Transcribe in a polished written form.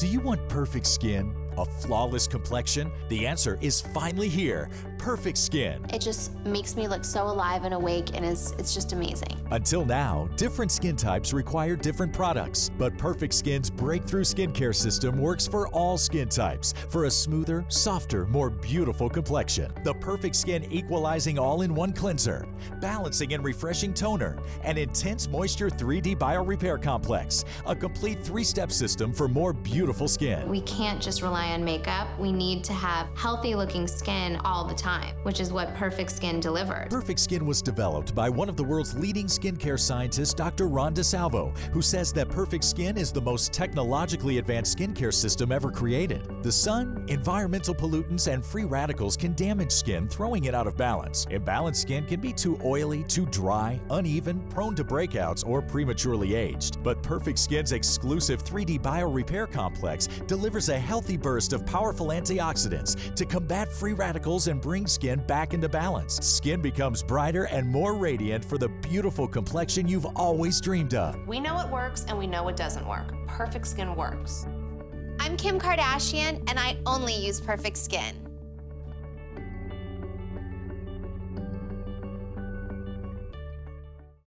Do you want perfect skin? A flawless complexion? The answer is finally here. Perfect Skin. It just makes me look so alive and awake, and it's just amazing. Until now, different skin types require different products, but Perfect Skin's breakthrough skincare system works for all skin types for a smoother, softer, more beautiful complexion. The Perfect Skin Equalizing All-in-One Cleanser, Balancing and Refreshing Toner, and Intense Moisture 3D Bio Repair Complex, a complete three-step system for more beautiful skin. We can't just rely on makeup. We need to have healthy-looking skin all the time, which is what Perfect Skin delivered. Perfect Skin was developed by one of the world's leading skincare scientists, Dr. Ron DeSalvo, who says that Perfect Skin is the most technologically advanced skincare system ever created. The sun, environmental pollutants, and free radicals can damage skin, throwing it out of balance. Imbalanced skin can be too oily, too dry, uneven, prone to breakouts, or prematurely aged. But Perfect Skin's exclusive 3D Bio Repair Complex delivers a healthy burst of powerful antioxidants to combat free radicals and bring skin back into balance. Skin becomes brighter and more radiant for the beautiful complexion you've always dreamed of. We know it works and we know it doesn't work. Perfect Skin works. I'm Kim Kardashian, and I only use Perfect Skin.